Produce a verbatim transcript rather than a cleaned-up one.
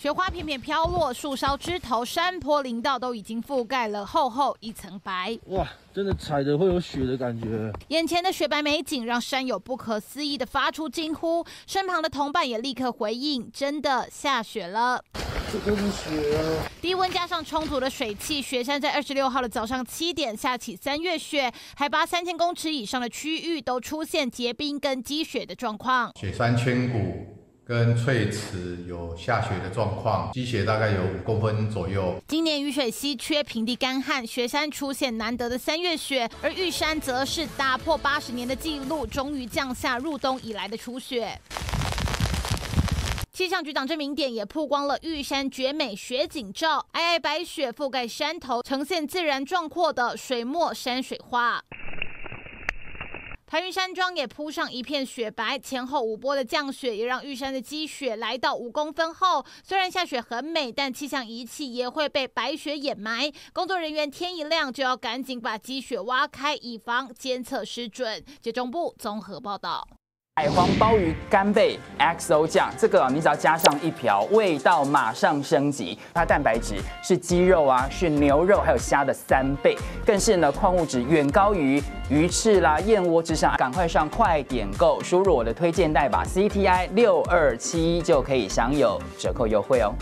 雪花片片飘落，树梢枝头、山坡、林道都已经覆盖了厚厚一层白。哇，真的踩着会有雪的感觉。眼前的雪白美景让山友不可思议的发出惊呼，身旁的同伴也立刻回应：真的下雪了。 这真是雪啊！低温加上充足的水汽，雪山在二十六号的早上七点下起三月雪，海拔三千公尺以上的区域都出现结冰跟积雪的状况。雪山圈谷跟翠池有下雪的状况，积雪大概有五公分左右。今年雨水稀缺，平地干旱，雪山出现难得的三月雪，而玉山则是打破八十年的纪录，终于降下入冬以来的初雪。 气象局长郑明典也曝光了玉山绝美雪景照，皑皑白雪覆盖山头，呈现自然壮阔的水墨山水画。排云山庄也铺上一片雪白，前后五波的降雪也让玉山的积雪来到五公分厚。虽然下雪很美，但气象仪器也会被白雪掩埋。工作人员天一亮就要赶紧把积雪挖开，以防监测失准。接中部综合报道。 海皇鲍鱼干贝 X O 酱，这个你只要加上一瓢，味道马上升级。它蛋白质是鸡肉啊，是牛肉还有虾的三倍，更是呢矿物质远高于鱼翅啦、燕窝之上。赶快上快点购，输入我的推荐代码 C T I 六二七一就可以享有折扣优惠哦。